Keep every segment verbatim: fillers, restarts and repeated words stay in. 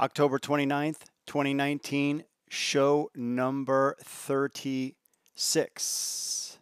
October twenty-ninth, twenty nineteen, show number thirty-six.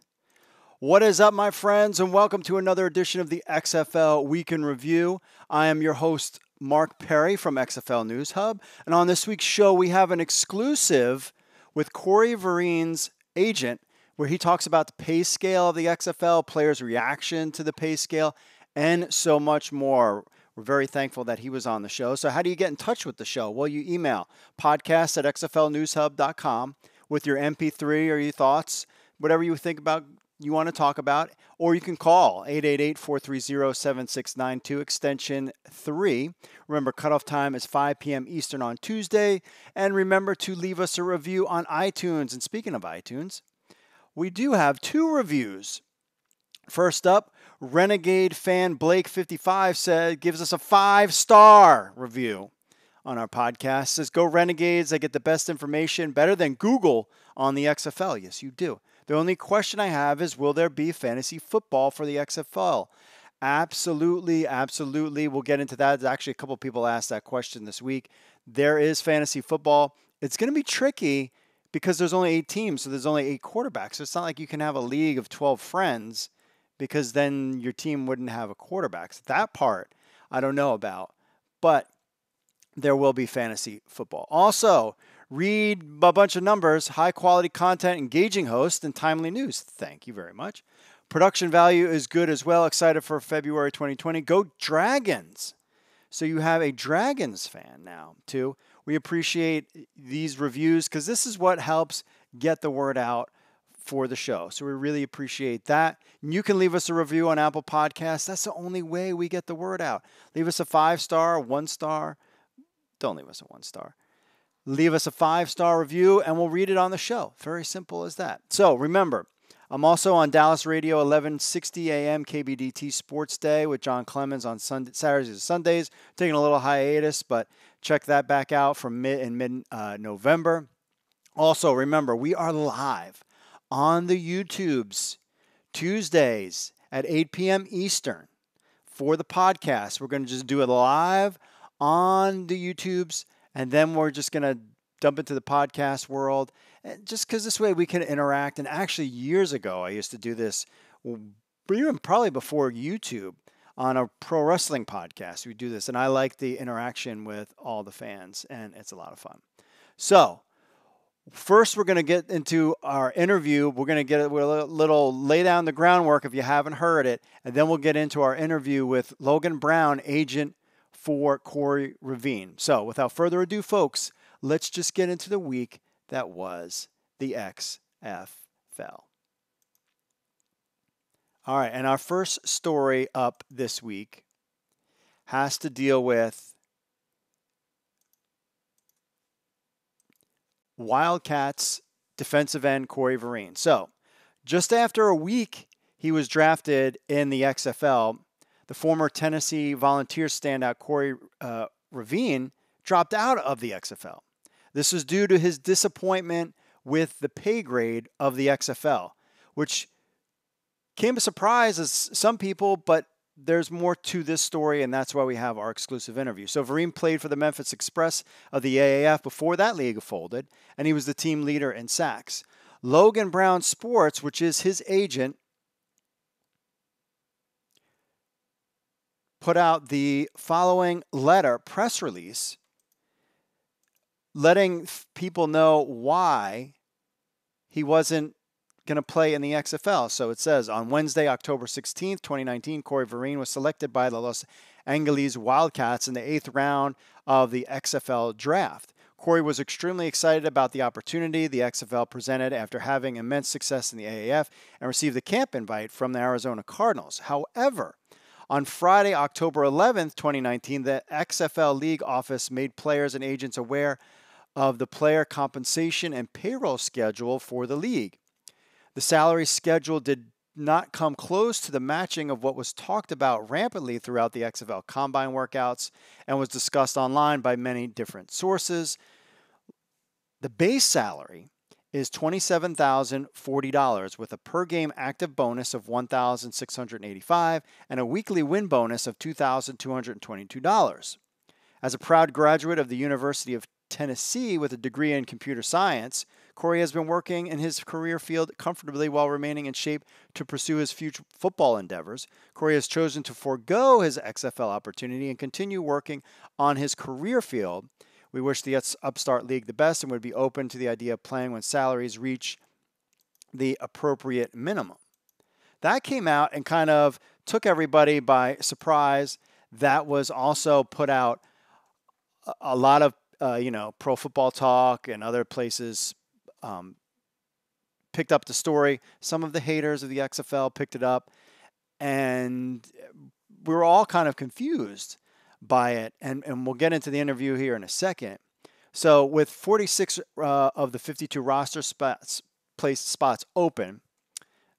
What is up, my friends, and welcome to another edition of the X F L Week in Review. I am your host, Mark Perry from X F L News Hub, and on this week's show, we have an exclusive with Corey Vereen's agent, where he talks about the pay scale of the X F L, players' reaction to the pay scale, and so much more. We're very thankful that he was on the show. So how do you get in touch with the show? Well, you email podcast at x f l news hub dot com with your M P three or your thoughts, whatever you think about, you want to talk about, or you can call eight eight eight, four three zero, seven six nine two, extension three. Remember, cutoff time is five p m Eastern on Tuesday, and remember to leave us a review on iTunes. And speaking of iTunes, we do have two reviews. First up, Renegade fan Blake fifty-five said, gives us a five-star review on our podcast. Says, go Renegades. I get the best information, better than Google, on the X F L. Yes, you do. The only question I have is, will there be fantasy football for the X F L? Absolutely, absolutely. We'll get into that. Actually, a couple of people asked that question this week. There is fantasy football. It's going to be tricky because there's only eight teams, so there's only eight quarterbacks. So it's not like you can have a league of twelve friends, because then your team wouldn't have a quarterback. So that part I don't know about, but there will be fantasy football. Also, read a bunch of numbers, high-quality content, engaging host, and timely news. Thank you very much. Production value is good as well. Excited for February twenty twenty. Go Dragons. So you have a Dragons fan now, too. We appreciate these reviews because this is what helps get the word out for the show. So we really appreciate that. You can leave us a review on Apple Podcasts. That's the only way we get the word out. Leave us a five-star, one-star. Don't leave us a one-star. Leave us a five-star review, and we'll read it on the show. Very simple as that. So remember, I'm also on Dallas Radio, eleven sixty a m K B D T Sports Day with John Clemens on Sunday, Saturdays and Sundays. Taking a little hiatus, but check that back out from mid in mid-November. Uh, also, remember, we are live on the YouTubes, Tuesdays at eight p m Eastern for the podcast. We're going to just do it live on the YouTubes, and then we're just going to dump into the podcast world, and just because this way we can interact. And actually, years ago, I used to do this, even probably before YouTube, on a pro wrestling podcast. We do this, and I like the interaction with all the fans, and it's a lot of fun. So first, we're going to get into our interview. We're going to get a little lay down the groundwork if you haven't heard it, and then we'll get into our interview with Logan Brown, agent for Corey Vereen. So without further ado, folks, let's just get into the week that was the X F L. All right, and our first story up this week has to deal with Wildcats defensive end Corey Vereen. So just after a week he was drafted in the X F L, the former Tennessee Volunteers standout Corey uh, Vereen dropped out of the X F L. This is due to his disappointment with the pay grade of the X F L, which came as a surprise as some people, but there's more to this story, and that's why we have our exclusive interview. So Vereen played for the Memphis Express of the A A F before that league folded, and he was the team leader in sacks. Logan Brown Sports, which is his agent, put out the following letter, press release, letting people know why he wasn't going to play in the X F L. So it says, on Wednesday, October sixteenth, twenty nineteen, Corey Vereen was selected by the Los Angeles Wildcats in the eighth round of the X F L draft. Corey was extremely excited about the opportunity the X F L presented after having immense success in the A A F and received a camp invite from the Arizona Cardinals. However, on Friday, October eleventh, twenty nineteen, the X F L League office made players and agents aware of the player compensation and payroll schedule for the league. The salary schedule did not come close to the matching of what was talked about rampantly throughout the X F L Combine workouts and was discussed online by many different sources. The base salary is twenty-seven thousand forty dollars with a per-game active bonus of one thousand six hundred eighty-five dollars and a weekly win bonus of two thousand two hundred twenty-two dollars. As a proud graduate of the University of Tennessee with a degree in computer science, Corey has been working in his career field comfortably while remaining in shape to pursue his future football endeavors. Corey has chosen to forego his X F L opportunity and continue working on his career field. We wish the upstart league the best and would be open to the idea of playing when salaries reach the appropriate minimum. That came out and kind of took everybody by surprise. That was also put out a lot of, uh, you know, Pro Football Talk and other places um, picked up the story. Some of the haters of the X F L picked it up, and we were all kind of confused by it. And, and we'll get into the interview here in a second. So with forty-six uh, of the fifty-two roster spots, placed spots open,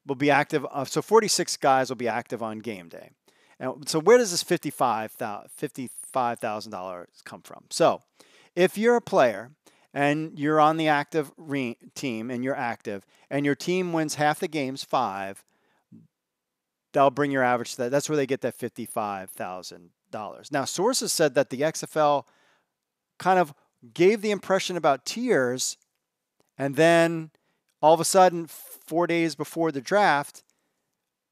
will be active. Uh, so forty-six guys will be active on game day. And so where does this fifty-five thousand dollars come from? So if you're a player and you're on the active re team and you're active and your team wins half the games, five, that'll bring your average to that. That's where they get that fifty-five thousand dollars. Now, sources said that the X F L kind of gave the impression about tiers, and then all of a sudden, four days before the draft,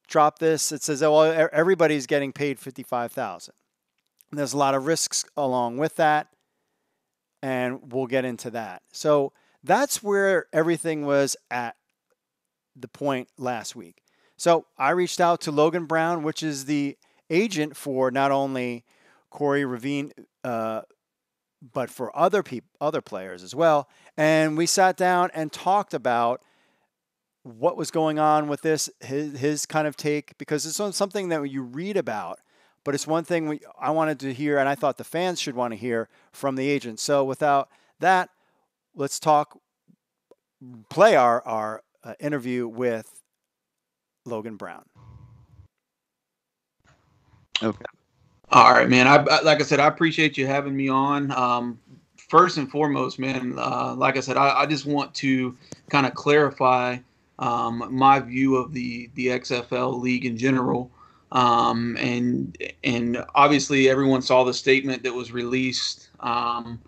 drop this. It says, "Oh, everybody's getting paid fifty-five thousand." There's a lot of risks along with that, and we'll get into that. So that's where everything was at the point last week. So I reached out to Logan Brown, which is the agent for not only Corey Vereen, uh, but for other people, other players as well. And we sat down and talked about what was going on with this, his, his kind of take, because it's on something that you read about, but it's one thing we, I wanted to hear, and I thought the fans should want to hear from the agent. So without that, let's talk, play our, our uh, interview with Logan Brown. Okay. All right, man. I, I like I said, I appreciate you having me on. Um, first and foremost, man, uh, like I said, I, I just want to kind of clarify um, my view of the the X F L league in general. Um, and and obviously, everyone saw the statement that was released um,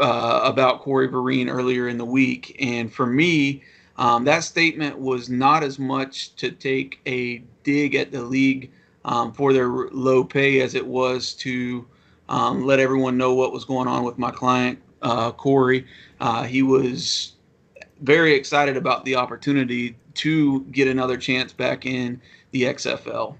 uh, about Corey Vereen earlier in the week. And for me, um, that statement was not as much to take a dig at the league Um, for their low pay as it was to um, let everyone know what was going on with my client, uh, Corey. Uh, he was very excited about the opportunity to get another chance back in the X F L.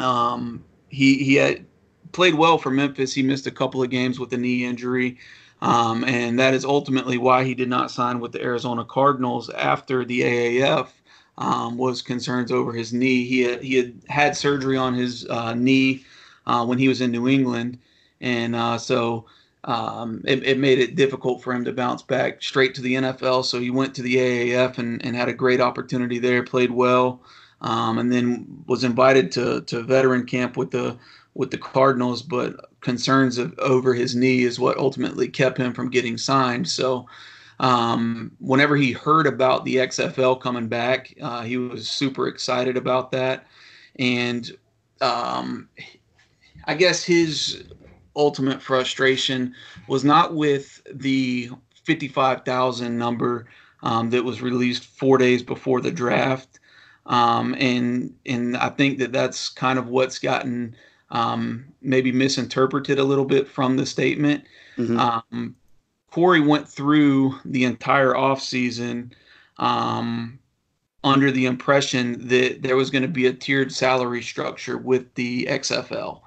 Um, he he had played well for Memphis. He missed a couple of games with a knee injury, um, and that is ultimately why he did not sign with the Arizona Cardinals after the A A F. Um, was concerns over his knee. He had, he had had surgery on his uh, knee uh, when he was in New England, and uh, so um, it, it made it difficult for him to bounce back straight to the N F L. So he went to the A A F and, and had a great opportunity there, played well, um, and then was invited to to veteran camp with the with the Cardinals. But concerns of, over his knee is what ultimately kept him from getting signed. So. Um, whenever he heard about the X F L coming back, uh, he was super excited about that. And um, I guess his ultimate frustration was not with the fifty-five thousand number um, that was released four days before the draft. Um, and, and I think that that's kind of what's gotten um, maybe misinterpreted a little bit from the statement. Mm-hmm. Um Corey went through the entire offseason um, under the impression that there was going to be a tiered salary structure with the X F L.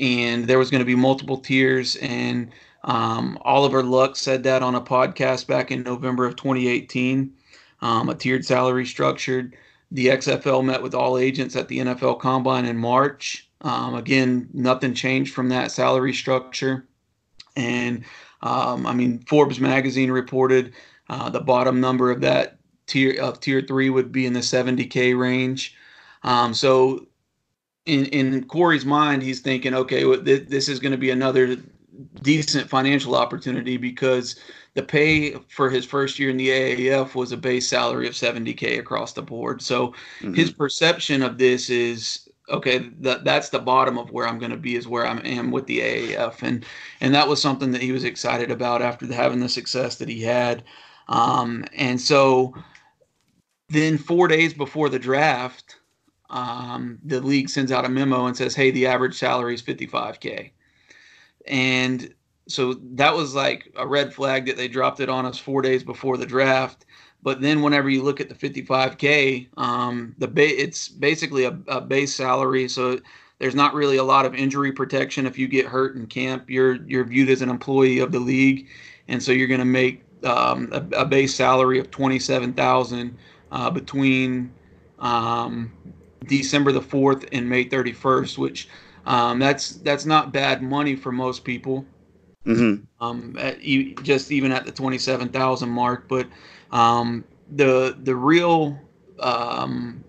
And there was going to be multiple tiers. And um, Oliver Luck said that on a podcast back in November of twenty eighteen, um, a tiered salary structure. The X F L met with all agents at the N F L Combine in March. Um, again, nothing changed from that salary structure. And Um, I mean, Forbes Magazine reported uh, the bottom number of that tier of tier three would be in the seventy K range. Um, so in, in Corey's mind, he's thinking, OK, well, th this is going to be another decent financial opportunity because the pay for his first year in the A A F was a base salary of seventy K across the board. So mm-hmm. his perception of this is, okay, that that's the bottom of where I'm going to be is where I am with the A A F. And, and that was something that he was excited about after having the success that he had. Um, and so then four days before the draft, um, the league sends out a memo and says, hey, the average salary is fifty-five K. And so that was like a red flag that they dropped it on us four days before the draft. But then whenever you look at the fifty-five K, um, the ba- it's basically a, a base salary. So there's not really a lot of injury protection. If you get hurt in camp, you're you're viewed as an employee of the league. And so you're going to make um, a, a base salary of twenty-seven thousand dollars uh, between um, December the fourth and May thirty-first, which um, that's that's not bad money for most people. Mm-hmm. Um, at, you, just even at the twenty-seven thousand mark. But um, the the real um,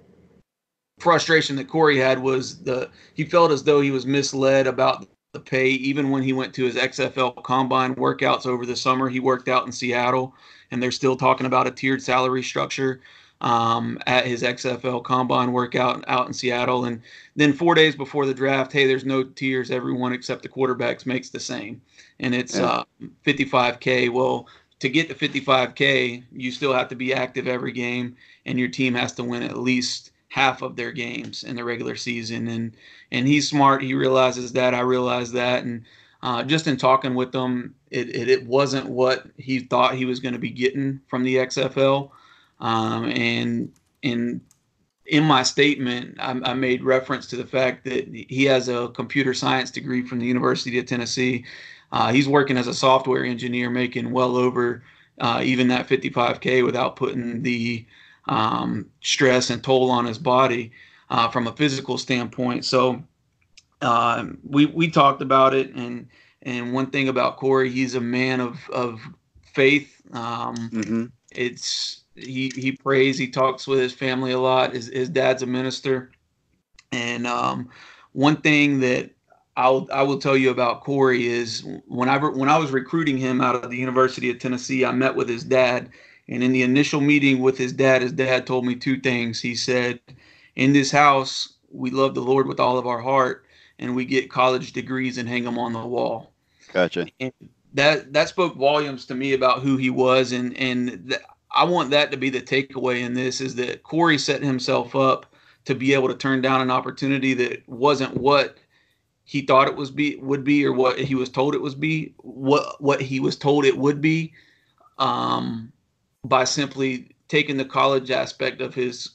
frustration that Corey had was the he felt as though he was misled about the pay. Even when he went to his X F L Combine workouts over the summer, he worked out in Seattle, and they're still talking about a tiered salary structure um, at his X F L Combine workout out in Seattle. And then four days before the draft, hey, there's no tiers. Everyone except the quarterbacks makes the same. And it's yeah. uh, fifty-five K. Well, to get to fifty-five K, you still have to be active every game, and your team has to win at least half of their games in the regular season. And and he's smart. He realizes that. I realize that. And uh, just in talking with them, it, it, it wasn't what he thought he was going to be getting from the X F L. Um, and and in my statement, I, I made reference to the fact that he has a computer science degree from the University of Tennessee. Uh, he's working as a software engineer, making well over uh, even that fifty-five K without putting the um, stress and toll on his body uh, from a physical standpoint. So uh, we we talked about it, and and one thing about Corey, he's a man of of faith. Um, mm-hmm. It's he he prays, he talks with his family a lot. His his dad's a minister, and um, one thing that I'll, I will tell you about Corey is whenever when I was recruiting him out of the University of Tennessee, I met with his dad. And in the initial meeting with his dad, his dad told me two things. He said, in this house, we love the Lord with all of our heart, and we get college degrees and hang them on the wall. Gotcha. And that that spoke volumes to me about who he was. And, and th- I want that to be the takeaway in this, is that Corey set himself up to be able to turn down an opportunity that wasn't what he thought it was be would be, or what he was told it was be, what what he was told it would be, um, by simply taking the college aspect of his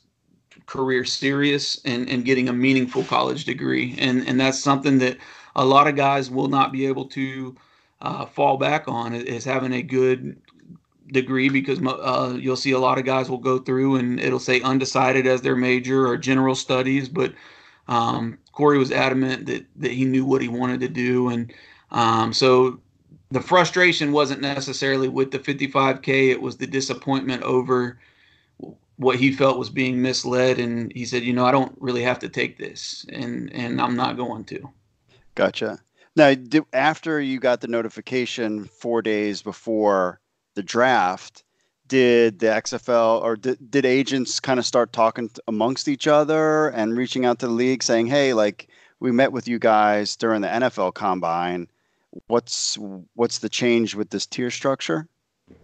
career serious and, and getting a meaningful college degree, and and that's something that a lot of guys will not be able to uh, fall back on, is having a good degree, because uh, you'll see a lot of guys will go through and it'll say undecided as their major or general studies, but. Um, Corey was adamant that, that he knew what he wanted to do. And um, so the frustration wasn't necessarily with the fifty-five K. It was the disappointment over what he felt was being misled. And he said, you know, I don't really have to take this, and, and I'm not going to. Gotcha. Now, do, after you got the notification four days before the draft, did the X F L or did, did agents kind of start talking amongst each other and reaching out to the league saying, hey, like, we met with you guys during the N F L Combine. What's what's the change with this tier structure?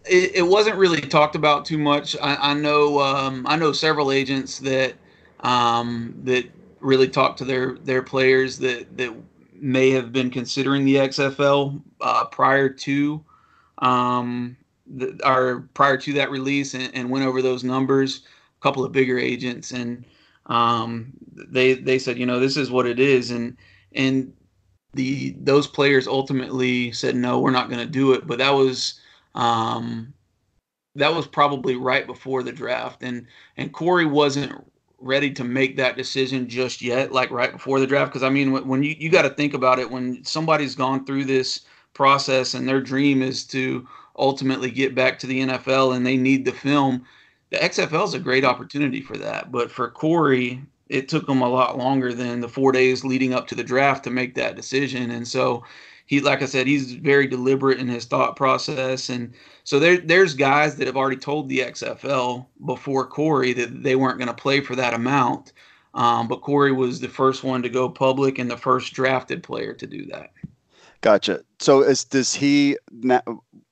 It, it wasn't really talked about too much. I, I know um, I know several agents that um, that really talked to their their players that, that may have been considering the X F L uh, prior to um The, our prior to that release, and, and went over those numbers, a couple of bigger agents, and um, they they said, you know, this is what it is, and and the those players ultimately said, no, we're not going to do it. But that was um, that was probably right before the draft, and and Corey wasn't ready to make that decision just yet, like right before the draft, because I mean, when, when you you got to think about it, when somebody's gone through this process and their dream is to ultimately get back to the N F L and they need the film, the X F L is a great opportunity for that. But for Corey, it took him a lot longer than the four days leading up to the draft to make that decision. And so he, like I said, he's very deliberate in his thought process. And so there, there's guys that have already told the X F L before Corey that they weren't going to play for that amount. Um, but Corey was the first one to go public and the first drafted player to do that. Gotcha. So is does he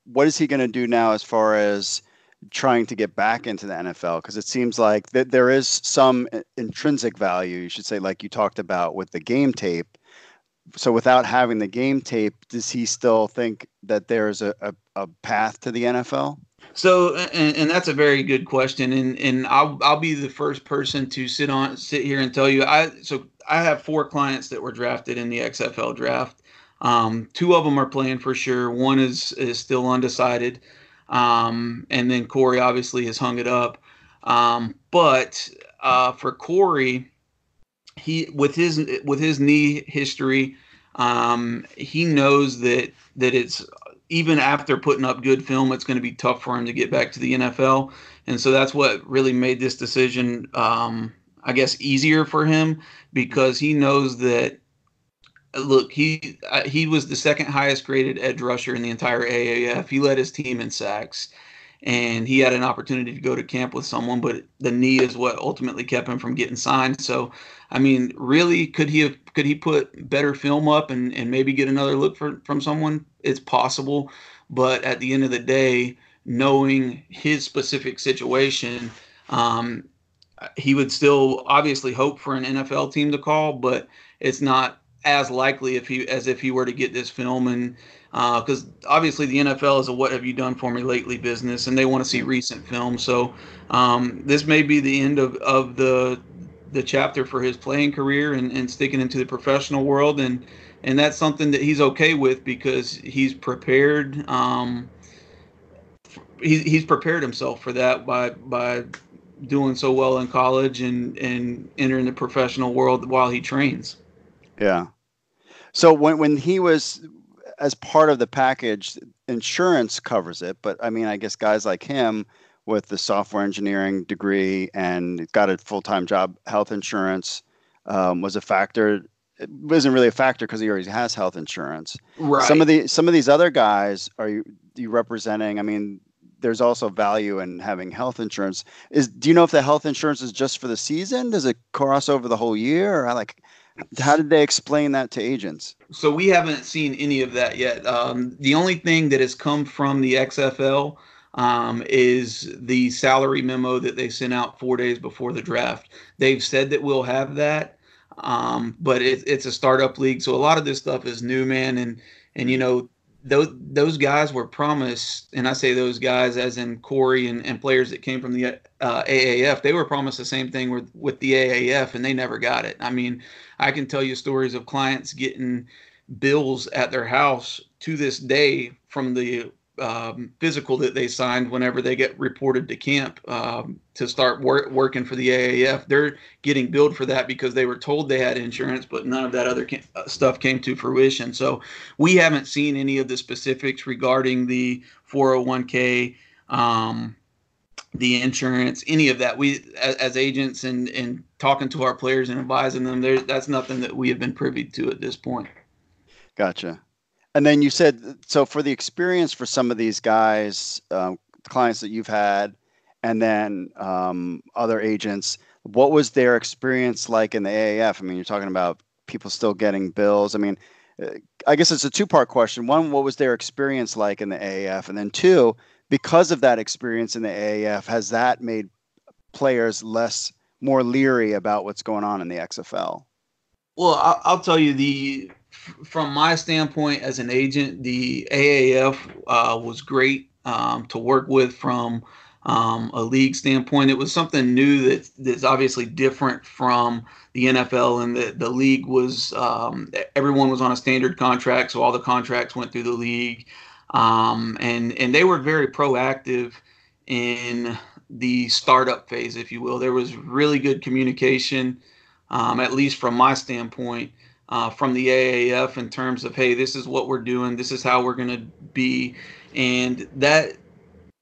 what is he going to do now as far as trying to get back into the N F L? Because it seems like that there is some intrinsic value, you should say, like you talked about with the game tape. So without having the game tape, does he still think that there is a, a, a path to the N F L? So, and, and that's a very good question. And, and I'll, I'll be the first person to sit on, sit here and tell you, I, so I have four clients that were drafted in the X F L draft. Um, two of them are playing for sure. One is, is still undecided. Um, and then Corey obviously has hung it up. Um, but, uh, for Corey, he, with his, with his knee history, um, he knows that, that it's, even after putting up good film, it's going to be tough for him to get back to the N F L. And so that's what really made this decision, um, I guess, easier for him, because he knows that, look, he uh, he was the second highest graded edge rusher in the entire A A F. He led his team in sacks, and he had an opportunity to go to camp with someone, but the knee is what ultimately kept him from getting signed. So, I mean, really, could he have, could he put better film up and, and maybe get another look for, from someone? It's possible. But at the end of the day, knowing his specific situation, um, he would still obviously hope for an N F L team to call, but it's not as likely if he, as if he were to get this film. And because uh, obviously the N F L is a what have you done for me lately business, and they want to see recent film. So um, this may be the end of, of the the chapter for his playing career and, and sticking into the professional world. And and that's something that he's okay with, because he's prepared. Um, he, he's prepared himself for that by by doing so well in college and, and entering the professional world while he trains. Yeah. So when, when he was, as part of the package, insurance covers it. But I mean, I guess guys like him with the software engineering degree and got a full-time job, health insurance um, was a factor. It wasn't really a factor because he already has health insurance. Right. Some of the, some of these other guys are you, you representing? I mean, there's also value in having health insurance. Is, do you know if the health insurance is just for the season? Does it cross over the whole year? Or like, how did they explain that to agents? So we haven't seen any of that yet. Um, the only thing that has come from the X F L um, is the salary memo that they sent out four days before the draft. They've said that we'll have that, um, but it, it's a startup league, so a lot of this stuff is new, man. And and you know those those guys were promised, and I say those guys as in Corey and, and players that came from the uh, A A F. They were promised the same thing with with the A A F, and they never got it. I mean, I can tell you stories of clients getting bills at their house to this day from the um, physical that they signed whenever they get reported to camp um, to start wor- working for the A A F. They're getting billed for that because they were told they had insurance, but none of that other ca- stuff came to fruition. So we haven't seen any of the specifics regarding the four oh one k, um, the insurance, any of that. We, as, as agents and, and talking to our players and advising them, there, that's nothing that we have been privy to at this point. Gotcha. And then you said, so for the experience for some of these guys, um, clients that you've had, and then um, other agents, what was their experience like in the A A F? I mean, you're talking about people still getting bills. I mean, I guess it's a two-part question. One, what was their experience like in the A A F? And then two, because of that experience in the A A F, has that made players less, more leery about what's going on in the X F L? Well, I'll, I'll tell you, the from my standpoint as an agent, the A A F uh, was great um, to work with from um, a league standpoint. It was something new that, that's obviously different from the N F L, and the, the league was um, everyone was on a standard contract, so all the contracts went through the league. Um, and, and they were very proactive in the startup phase, if you will. There was really good communication, um, at least from my standpoint, Uh, from the A A F in terms of, hey, this is what we're doing, this is how we're going to be. And that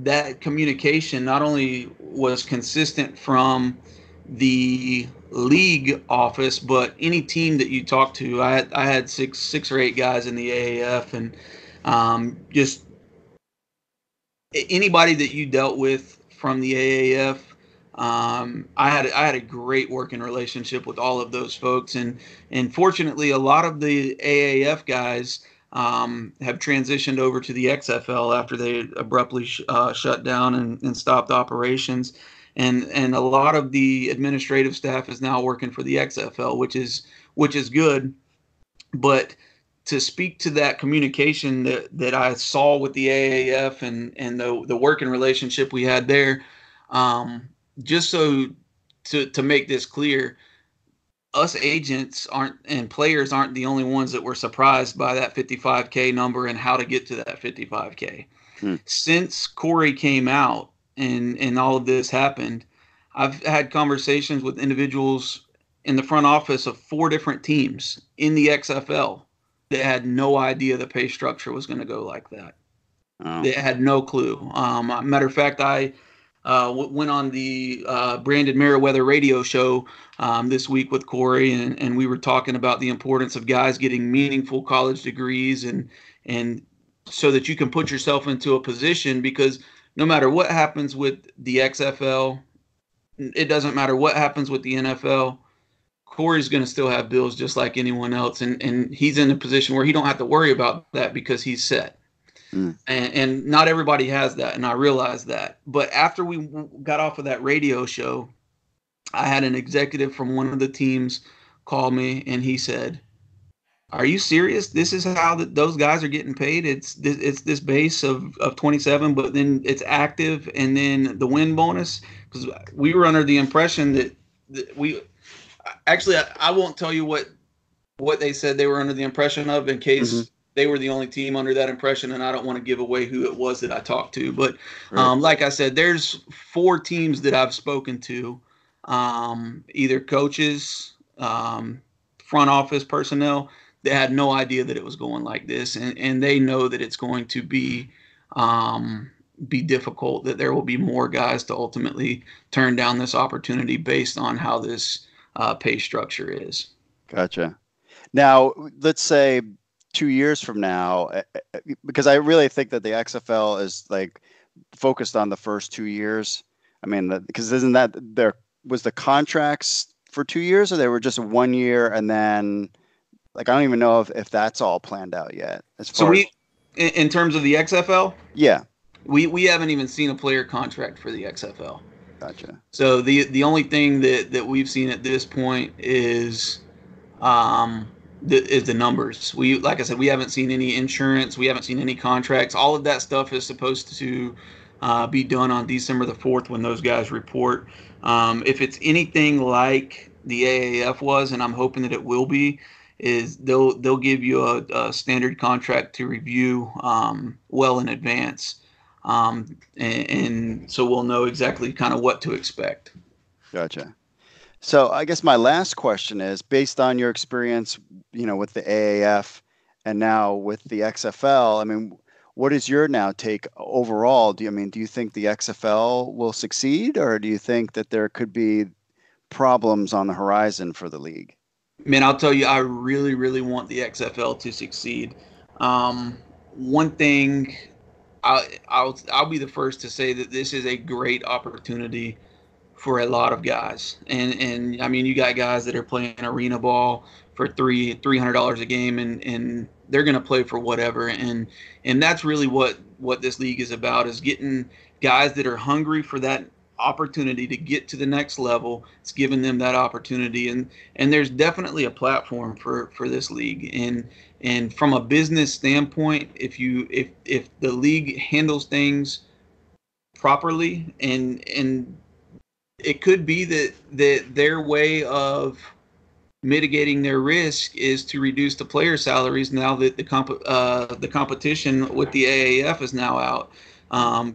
that communication not only was consistent from the league office, but any team that you talk to. I had, I had six six or eight guys in the A A F, and um, just anybody that you dealt with from the A A F Um, I had I had a great working relationship with all of those folks, and and fortunately, a lot of the A A F guys um, have transitioned over to the X F L after they abruptly sh- uh, shut down and, and stopped operations, and and a lot of the administrative staff is now working for the X F L, which is which is good, but to speak to that communication that, that I saw with the A A F and and the the working relationship we had there. Um, Just so to, to make this clear, us agents aren't and players aren't the only ones that were surprised by that fifty-five K number and how to get to that fifty-five K. Hmm. Since Corey came out and, and all of this happened, I've had conversations with individuals in the front office of four different teams in the X F L that had no idea the pay structure was going to go like that. Oh. They had no clue. Um, matter of fact, I – Uh, went on the uh, Brandon Meriwether radio show um, this week with Corey, and, and we were talking about the importance of guys getting meaningful college degrees, and and so that you can put yourself into a position, because no matter what happens with the X F L, it doesn't matter what happens with the N F L, Corey's going to still have bills just like anyone else, and, and he's in a position where he don't have to worry about that because he's set. Mm. And, and not everybody has that, and I realize that. But after we got off of that radio show, I had an executive from one of the teams call me, and he said, "Are you serious? This is how the, those guys are getting paid. It's this, it's this base of, of twenty-seven, but then it's active, and then the win bonus." Because we were under the impression that, that we actually I, I won't tell you what what they said they were under the impression of in case. Mm-hmm. They were the only team under that impression, and I don't want to give away who it was that I talked to. But um, right. like I said, there's four teams that I've spoken to, um, either coaches, um, front office personnel, that had no idea that it was going like this, and, and they know that it's going to be um, be difficult, that there will be more guys to ultimately turn down this opportunity based on how this uh, pay structure is. Gotcha. Now, let's say – two years from now, because I really think that the X F L is like focused on the first two years. I mean, because isn't that there was the contracts for two years or they were just one year? And then like, I don't even know if, if that's all planned out yet. As far so we, as, in terms of the X F L? Yeah. We, we haven't even seen a player contract for the X F L. Gotcha. So the, the only thing that, that we've seen at this point is, um, The, is the numbers. We, like I said, we haven't seen any insurance. We haven't seen any contracts. All of that stuff is supposed to uh, be done on December the fourth when those guys report. Um, if it's anything like the A A F was, and I'm hoping that it will be, is they'll they'll give you a, a standard contract to review um, well in advance. Um, and, and so we'll know exactly kind of what to expect. Gotcha. So I guess my last question is, based on your experience, you know, with the A A F and now with the X F L, I mean, what is your now take overall? Do you, I mean, do you think the X F L will succeed, or do you think that there could be problems on the horizon for the league? Man, I'll tell you, I really, really want the X F L to succeed. Um, one thing, I, I'll I'll be the first to say that this is a great opportunity for a lot of guys. And, and I mean, you got guys that are playing arena ball for three, three hundred dollars a game, and, and they're going to play for whatever. And, and that's really what, what this league is about, is getting guys that are hungry for that opportunity to get to the next level. It's giving them that opportunity. And, and there's definitely a platform for, for this league. And, and from a business standpoint, if you, if, if the league handles things properly, and, and, it could be that, that their way of mitigating their risk is to reduce the player salaries now that the comp- uh, the competition with the A A F is now out. Um,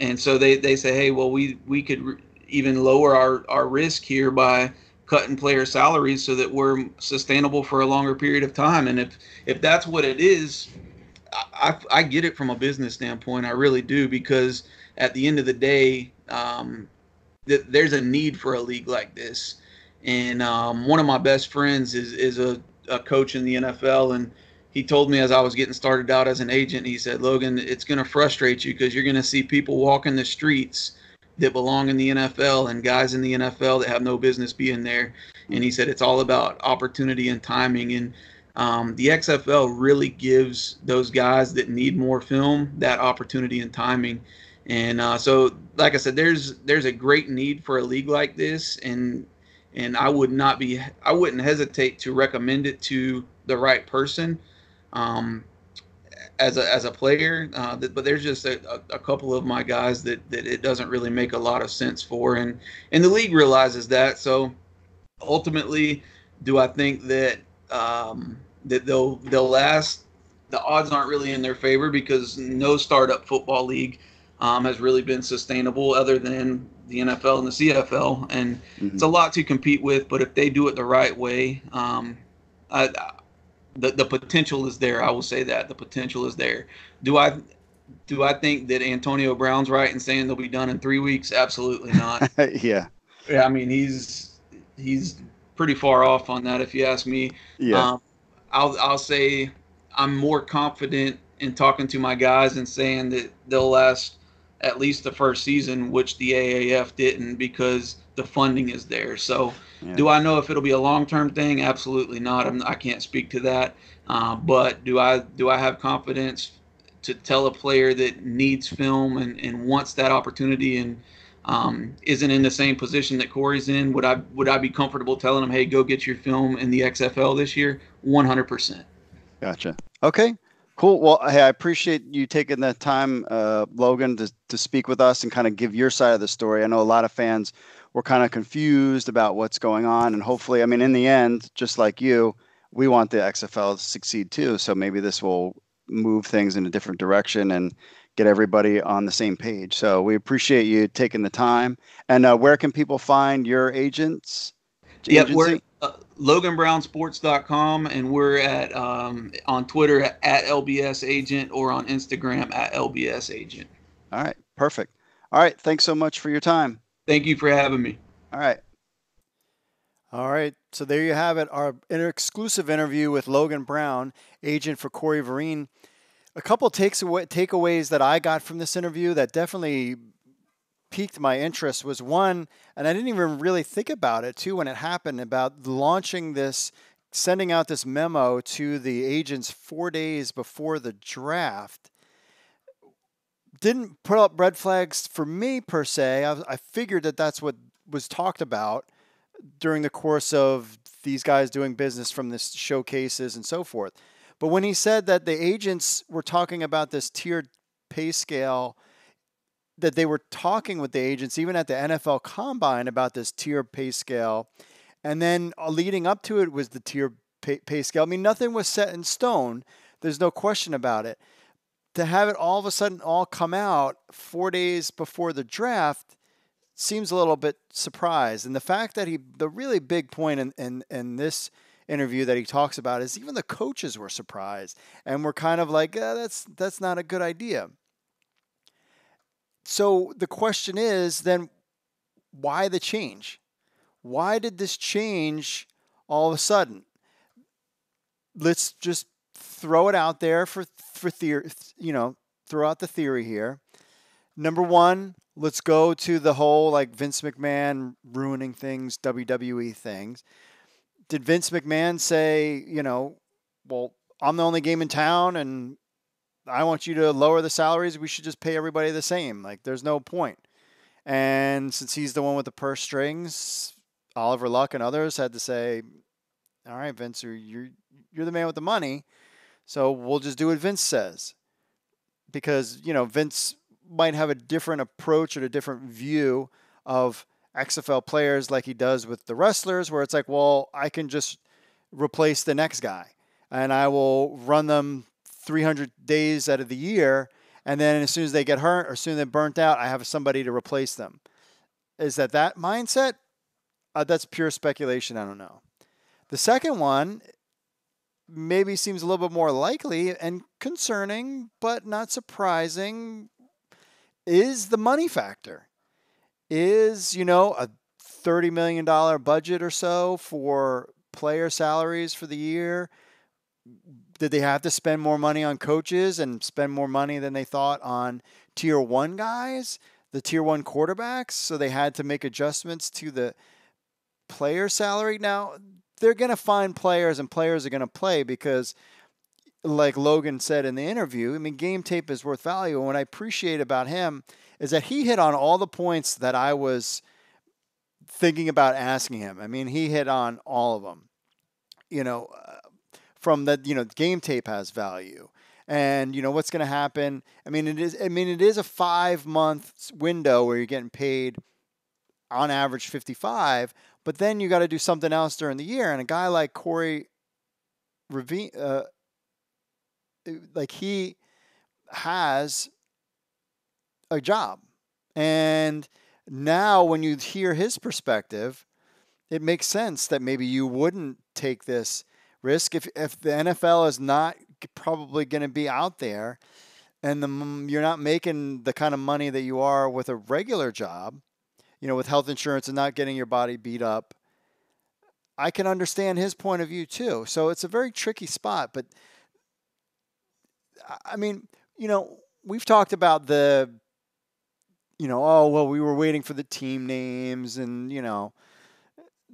and so they, they say, hey, well, we, we could re- even lower our, our risk here by cutting player salaries so that we're sustainable for a longer period of time. And if, if that's what it is, I, I, I get it from a business standpoint. I really do, because at the end of the day, um, that there's a need for a league like this. And um, one of my best friends is is a, a coach in the N F L, and he told me as I was getting started out as an agent, he said, "Logan, it's going to frustrate you because you're going to see people walking the streets that belong in the N F L and guys in the N F L that have no business being there. And he said it's all about opportunity and timing. And um, the X F L really gives those guys that need more film that opportunity and timing. And uh, so, like I said, there's there's a great need for a league like this, and and I would not be I wouldn't hesitate to recommend it to the right person, um, as a as a player. Uh, that, but there's just a, a, a couple of my guys that that it doesn't really make a lot of sense for, and and the league realizes that. So ultimately, do I think that um, that they'll they'll last? The odds aren't really in their favor because no startup football league Um, has really been sustainable other than the N F L and the C F L. And mm-hmm. it's a lot to compete with, but if they do it the right way, um, I, I, the, the potential is there. I will say that the potential is there. Do I, do I think that Antonio Brown's right in saying they'll be done in three weeks? Absolutely not. yeah. Yeah. I mean, he's, he's pretty far off on that, if you ask me. Yeah. Um, I'll, I'll say I'm more confident in talking to my guys and saying that they'll last at least the first season, which the A A F didn't, because the funding is there. So yeah. do I know if it'll be a long-term thing? Absolutely not. I'm, I can't speak to that. Uh, but do I do I have confidence to tell a player that needs film and, and wants that opportunity and um, isn't in the same position that Corey's in? Would I, would I be comfortable telling him, hey, go get your film in the X F L this year? one hundred percent. Gotcha. Okay. Cool. Well, hey, I appreciate you taking the time, uh, Logan, to, to speak with us and kind of give your side of the story. I know a lot of fans were kind of confused about what's going on. And hopefully, I mean, in the end, just like you, we want the X F L to succeed too. So maybe this will move things in a different direction and get everybody on the same page. So we appreciate you taking the time. And uh, where can people find your agents? Yeah, we're uh, Logan Brown Sports dot com, and we're at um, on Twitter at, at L B S Agent or on Instagram at L B S Agent. All right, perfect. All right, thanks so much for your time. Thank you for having me. All right. All right, so there you have it, our exclusive interview with Logan Brown, agent for Corey Vereen. A couple takes away, takeaways that I got from this interview that definitely piqued my interest was one, and I didn't even really think about it too when it happened, about launching this, sending out this memo to the agents four days before the draft. Didn't put up red flags for me per se. I, I figured that that's what was talked about during the course of these guys doing business from this showcases and so forth. But when he said that the agents were talking about this tiered pay scale, that they were talking with the agents, even at the N F L Combine, about this tier pay scale. And then leading up to it was the tier pay, pay scale. I mean, nothing was set in stone. There's no question about it. To have it all of a sudden all come out four days before the draft seems a little bit surprised. And the fact that he, the really big point in, in, in this interview that he talks about is even the coaches were surprised and were kind of like, oh, that's, that's not a good idea. So the question is then, why the change? Why did this change all of a sudden? Let's just throw it out there for, for theory, you know, throw out the theory here. Number one, let's go to the whole like Vince McMahon ruining things, W W E things. Did Vince McMahon say, you know, well, I'm the only game in town and I want you to lower the salaries. We should just pay everybody the same. Like, there's no point. And since he's the one with the purse strings, Oliver Luck and others had to say, all right, Vince, you're, you're the man with the money, so we'll just do what Vince says. Because, you know, Vince might have a different approach or a different view of X F L players like he does with the wrestlers, where it's like, well, I can just replace the next guy and I will run them three hundred days out of the year, and then as soon as they get hurt or as soon as they're burnt out, I have somebody to replace them. Is that that mindset? Uh, that's pure speculation. I don't know. The second one maybe seems a little bit more likely and concerning, but not surprising, is the money factor. Is, you know, a thirty million dollars budget or so for player salaries for the year. Did they have to spend more money on coaches and spend more money than they thought on tier one guys? the tier one quarterbacks, so they had to make adjustments to the player salary. Now, they're going to find players, and players are going to play because, like Logan said in the interview, I mean, game tape is worth value. And what I appreciate about him is that he hit on all the points that I was thinking about asking him. I mean, he hit on all of them, you know, uh, from the, you know, game tape has value. And, you know, what's going to happen? I mean, it is, I mean, it is a five-month window where you're getting paid on average fifty-five, but then you got to do something else during the year. And a guy like Corey Vereen, uh, like he has a job. And now when you hear his perspective, it makes sense that maybe you wouldn't take this risk if, if the N F L is not probably going to be out there and the, you're not making the kind of money that you are with a regular job, you know, with health insurance and not getting your body beat up. I can understand his point of view too. So it's a very tricky spot, but I mean, you know, we've talked about the, you know, oh, well, we were waiting for the team names and, you know,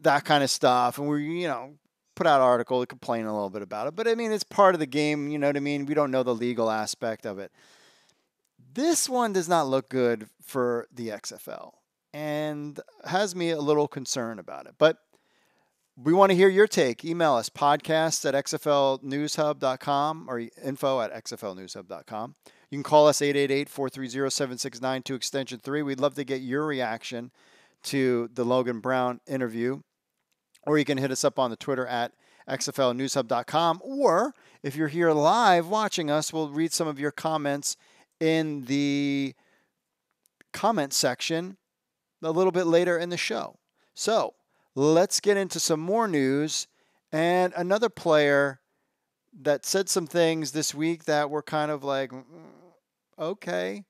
that kind of stuff. And we're, you know, put out an article to complain a little bit about it. But, I mean, it's part of the game, you know what I mean? We don't know the legal aspect of it. This one does not look good for the X F L and has me a little concerned about it. But we want to hear your take. Email us, podcast at x f l news hub dot com or info at x f l news hub dot com. You can call us eight eight eight, four three zero, seven six nine two, extension three. We'd love to get your reaction to the Logan Brown interview. Or you can hit us up on the Twitter at x f l news hub dot com. Or if you're here live watching us, we'll read some of your comments in the comment section a little bit later in the show. So let's get into some more news and another player that said some things this week that were kind of like, okay.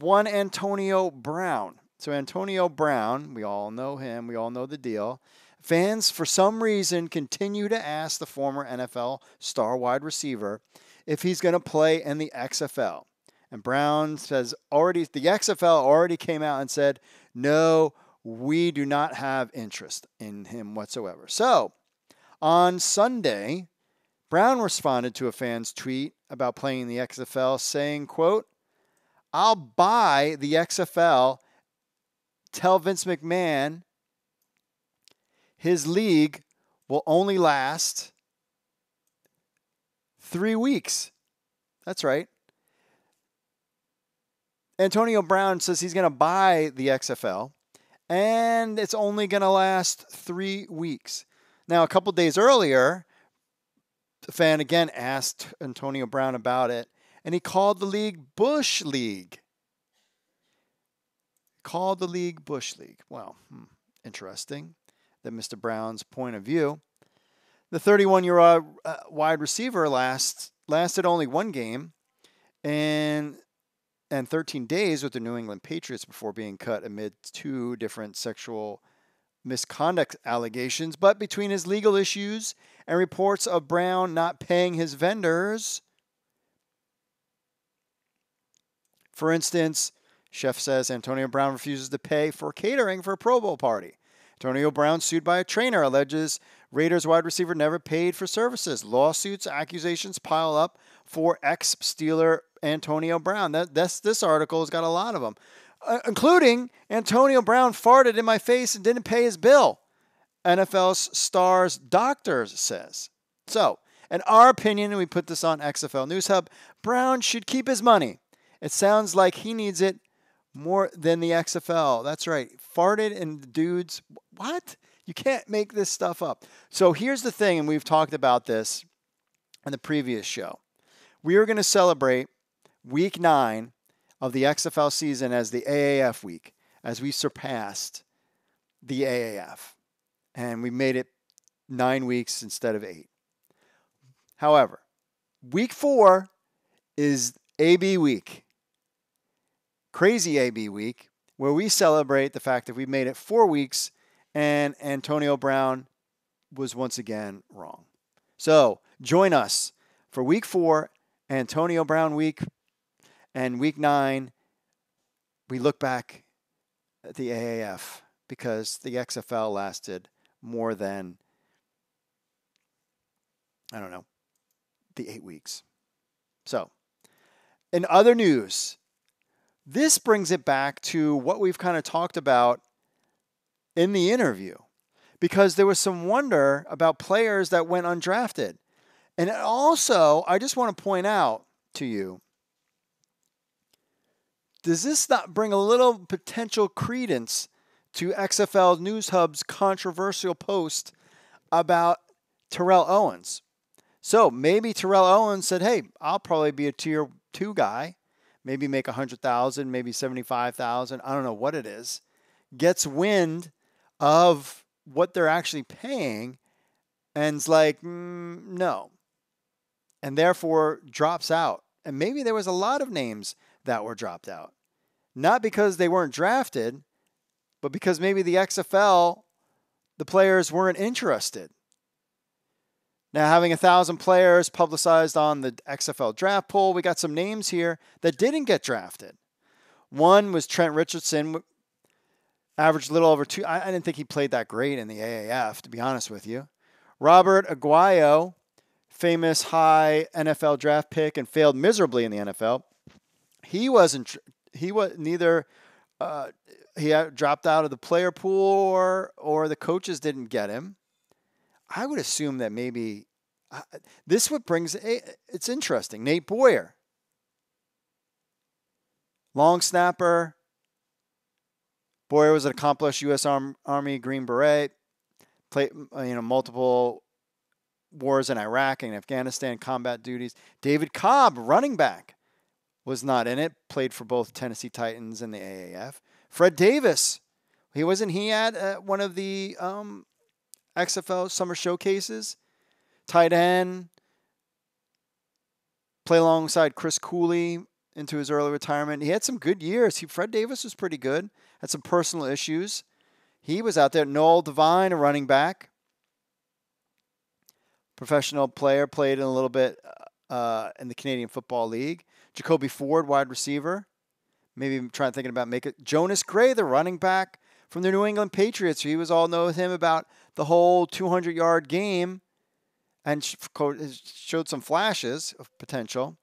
One, Antonio Brown. So Antonio Brown, we all know him. We all know the deal. Fans, for some reason, continue to ask the former N F L star wide receiver if he's going to play in the X F L. And Brown says already, the X F L already came out and said, no, we do not have interest in him whatsoever. So on Sunday, Brown responded to a fan's tweet about playing in the X F L saying, quote, I'll buy the X F L, tell Vince McMahon, his league will only last three weeks. That's right. Antonio Brown says he's going to buy the X F L, and it's only going to last three weeks. Now, a couple days earlier, the fan again asked Antonio Brown about it, and he called the league Bush League. Called the league Bush League. Wow, hmm, interesting. That Mister Brown's point of view. The thirty-one-year-old uh, wide receiver last, lasted only one game and, and thirteen days with the New England Patriots before being cut amid two different sexual misconduct allegations. But between his legal issues and reports of Brown not paying his vendors, for instance, chef says Antonio Brown refuses to pay for catering for a Pro Bowl party. Antonio Brown, sued by a trainer, alleges Raiders wide receiver never paid for services. Lawsuits, accusations pile up for ex-Steeler Antonio Brown. That, that's, this article has got a lot of them, uh, including Antonio Brown farted in my face and didn't pay his bill, N F L stars doctors says. So, in our opinion, and we put this on X F L News Hub, Brown should keep his money. It sounds like he needs it more than the X F L. That's right. Farted and dudes. What? You can't make this stuff up. So here's the thing, and we've talked about this in the previous show. We are going to celebrate week nine of the X F L season as the A A F week, as we surpassed the A A F. And we made it nine weeks instead of eight. However, week four is A B week. Crazy A B week, where we celebrate the fact that we made it four weeks and Antonio Brown was once again wrong. So join us for week four, Antonio Brown week, and week nine, we look back at the A A F because the X F L lasted more than, I don't know, the eight weeks. So, in other news, this brings it back to what we've kind of talked about in the interview, because there was some wonder about players that went undrafted. And also, I just want to point out to you, does this not bring a little potential credence to X F L News Hub's controversial post about Terrell Owens? So maybe Terrell Owens said, hey, I'll probably be a tier two guy, maybe make one hundred thousand dollars, maybe seventy-five thousand dollars, I don't know what it is, gets wind of what they're actually paying and's like, mm, no, and therefore drops out. And maybe there was a lot of names that were dropped out, not because they weren't drafted, but because maybe the X F L, the players weren't interested. Now, having a thousand players publicized on the X F L draft poll, we got some names here that didn't get drafted. One was Trent Richardson, averaged a little over two. I, I didn't think he played that great in the A A F, to be honest with you. Robert Aguayo, famous high N F L draft pick and failed miserably in the N F L. He wasn't. He was neither. Uh, he dropped out of the player pool, or or the coaches didn't get him. I would assume that maybe uh, this what brings it, it's interesting. Nate Boyer, long snapper. Boyer was an accomplished U S Arm, Army Green Beret, played you know multiple wars in Iraq and Afghanistan, combat duties. David Cobb, running back, was not in it. Played for both Tennessee Titans and the A A F. Fred Davis, he wasn't he at uh, one of the. Um, X F L summer showcases, tight end, play alongside Chris Cooley into his early retirement. He had some good years. He, Fred Davis was pretty good, had some personal issues. He was out there. Noel Devine, a running back, professional player, played in a little bit uh, in the Canadian Football League. Jacoby Ford, wide receiver. Maybe I'm trying to think about make it. Jonas Gray, the running back from the New England Patriots. He was all know with him about the whole two hundred yard game and showed some flashes of potential.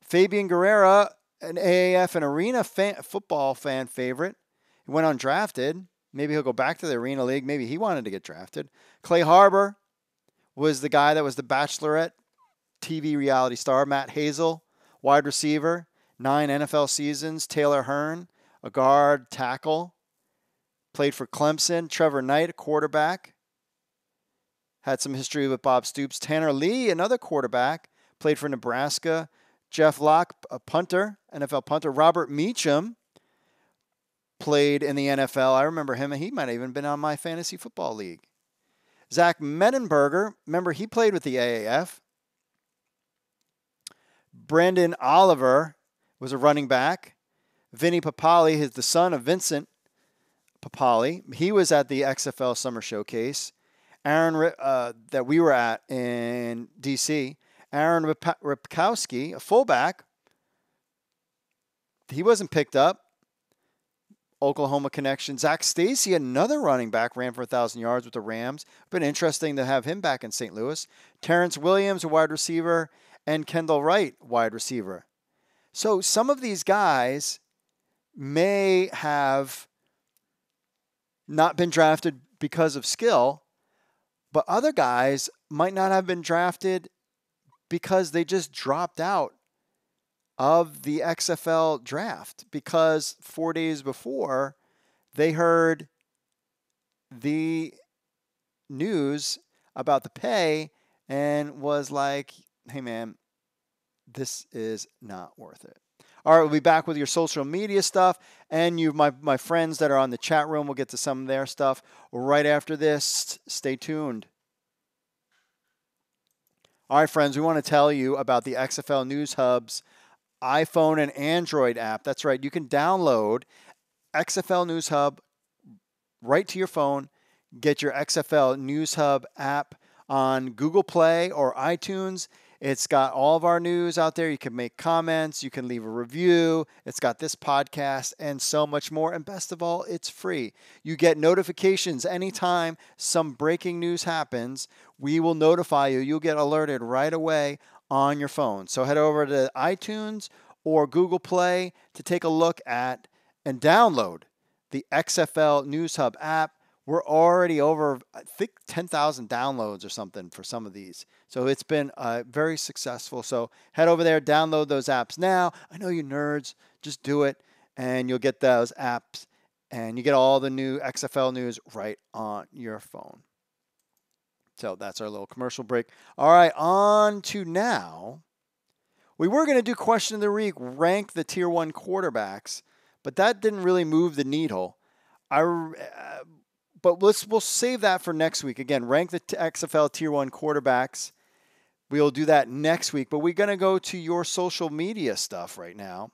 Fabian Guerrera, an A A F and arena fan, football fan favorite. He went undrafted. Maybe he'll go back to the Arena League. Maybe he wanted to get drafted. Clay Harbor was the guy that was the Bachelorette T V reality star. Matt Hazel, wide receiver, nine N F L seasons. Taylor Hearn, a guard, tackle. Played for Clemson. Trevor Knight, a quarterback. Had some history with Bob Stoops. Tanner Lee, another quarterback. Played for Nebraska. Jeff Locke, a punter, N F L punter. Robert Meacham played in the N F L. I remember him. He might have even been on my fantasy football league. Zach Mettenberger, remember he played with the A A F. Brandon Oliver was a running back. Vinny Papali, his the son of Vincent Papali. He was at the X F L Summer Showcase. Aaron, uh, that we were at in D C. Aaron Ripkowski, a fullback. He wasn't picked up. Oklahoma connection. Zach Stacy, another running back, ran for one thousand yards with the Rams. Been interesting to have him back in Saint Louis. Terrence Williams, a wide receiver. And Kendall Wright, wide receiver. So some of these guys may have not been drafted because of skill, but other guys might not have been drafted because they just dropped out of the X F L draft because four days before they heard the news about the pay and was like, hey man, this is not worth it. All right, we'll be back with your social media stuff, and you, my, my friends that are on the chat room, we'll get to some of their stuff right after this. Stay tuned. All right, friends, we want to tell you about the X F L News Hub's iPhone and Android app. That's right. You can download X F L News Hub right to your phone. Get your X F L News Hub app on Google Play or iTunes. It's got all of our news out there. You can make comments. You can leave a review. It's got this podcast and so much more. And best of all, it's free. You get notifications anytime some breaking news happens. We will notify you. You'll get alerted right away on your phone. So head over to iTunes or Google Play to take a look at and download the X F L News Hub app. We're already over, I think, ten thousand downloads or something for some of these. So it's been uh, very successful. So head over there, download those apps now. I know you nerds, just do it, and you'll get those apps, and you get all the new X F L news right on your phone. So that's our little commercial break. All right, on to now. We were going to do question of the week, rank the tier one quarterbacks, but that didn't really move the needle. I... Uh, But let's we'll save that for next week. Again, rank the X F L Tier one quarterbacks. We'll do that next week. But we're going to go to your social media stuff right now.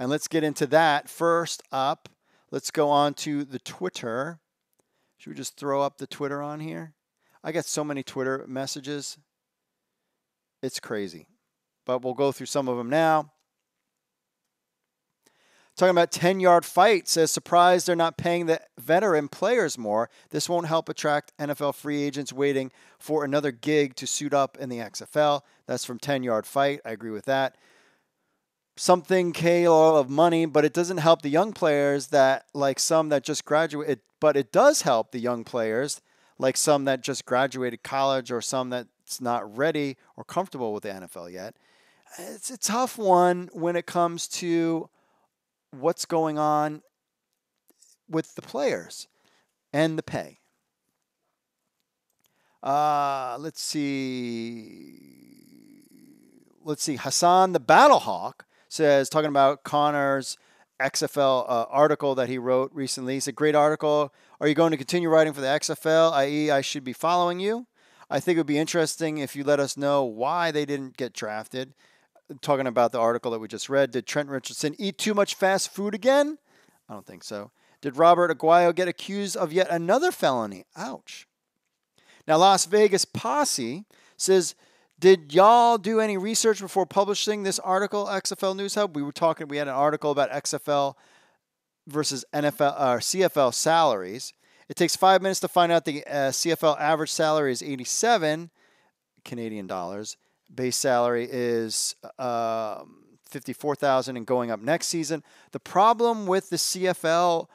And let's get into that. First up, let's go on to the Twitter. Should we just throw up the Twitter on here? I got so many Twitter messages. It's crazy. But we'll go through some of them now. Talking about ten-yard fight says, surprised they're not paying the veteran players more. This won't help attract N F L free agents waiting for another gig to suit up in the X F L. That's from ten-yard fight. I agree with that. Something K all of money, but it doesn't help the young players that like some that just graduated. But it does help the young players like some that just graduated college or some that's not ready or comfortable with the N F L yet. It's a tough one when it comes to what's going on with the players and the pay. Uh, let's see. Let's see. Hassan the Battlehawk says, talking about Connor's X F L uh, article that he wrote recently. It's a great article. Are you going to continue writing for the X F L, that is I should be following you? I think it would be interesting if you let us know why they didn't get drafted. Talking about the article that we just read, did Trent Richardson eat too much fast food again? I don't think so. Did Robert Aguayo get accused of yet another felony? Ouch. Now, Las Vegas Posse says, did y'all do any research before publishing this article, X F L News Hub? We were talking, we had an article about X F L versus N F L or uh, C F L salaries. It takes five minutes to find out the uh, C F L average salary is eighty-seven Canadian dollars. Base salary is uh, fifty-four thousand dollars and going up next season. The problem with the C F L,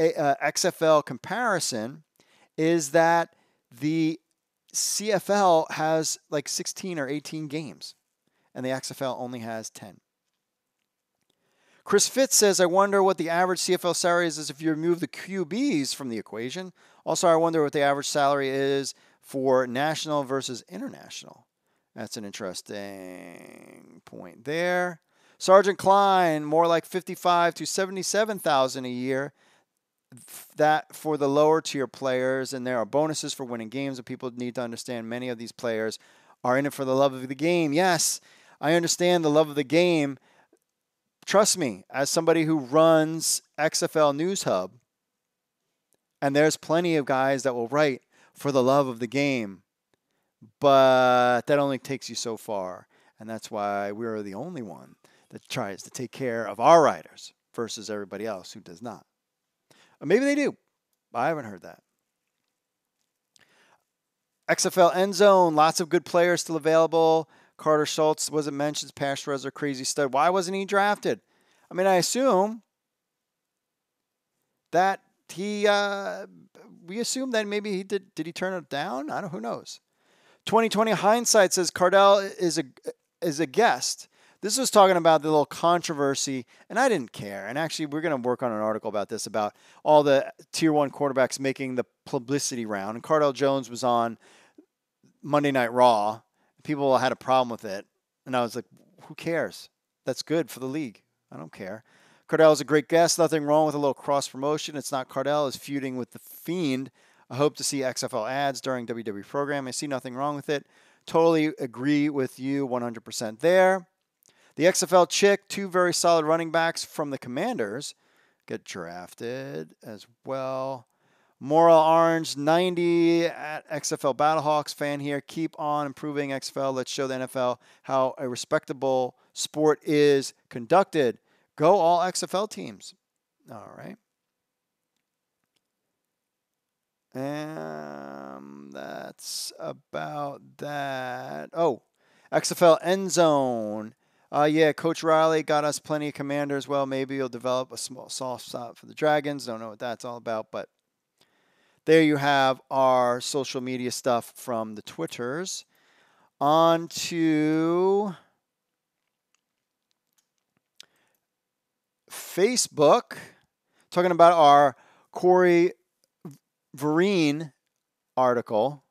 uh, X F L comparison is that the C F L has like sixteen or eighteen games, and the X F L only has ten. Chris Fitz says, I wonder what the average C F L salary is if you remove the Q Bs from the equation. Also, I wonder what the average salary is for national versus international. That's an interesting point there. Sergeant Klein, more like fifty-five to seventy-seven thousand a year. That for the lower tier players, and there are bonuses for winning games. And people need to understand many of these players are in it for the love of the game. Yes, I understand the love of the game. Trust me, as somebody who runs X F L News Hub, and there's plenty of guys that will write for the love of the game. But that only takes you so far, and that's why we are the only one that tries to take care of our writers versus everybody else who does not. Or maybe they do. I haven't heard that. X F L End Zone, lots of good players still available. Carter Schultz wasn't mentioned. Pass rusher, crazy stud. Why wasn't he drafted? I mean, I assume that he, uh, we assume that maybe he did, did he turn it down? I don't, who knows? twenty twenty hindsight says Cardell is a is a guest. This was talking about the little controversy, and I didn't care. And actually, we're going to work on an article about this, about all the tier one quarterbacks making the publicity round. And Cardell Jones was on Monday Night Raw. People had a problem with it, and I was like, who cares? That's good for the league. I don't care. Cardell is a great guest. Nothing wrong with a little cross-promotion. It's not Cardell is feuding with the Fiend. I hope to see X F L ads during W W E program. I see nothing wrong with it. Totally agree with you one hundred percent there. The X F L Chick, two very solid running backs from the Commanders, get drafted as well. Moral Orange ninety at X F L Battlehawks fan here. Keep on improving X F L. Let's show the N F L how a respectable sport is conducted. Go all X F L teams. All right. Um, that's about that. Oh, X F L End Zone. Uh, yeah, Coach Riley got us plenty of Commanders. Well, maybe you'll develop a small soft spot for the Dragons. Don't know what that's all about, but there you have our social media stuff from the Twitters. On to Facebook. Talking about our Corey Vereen article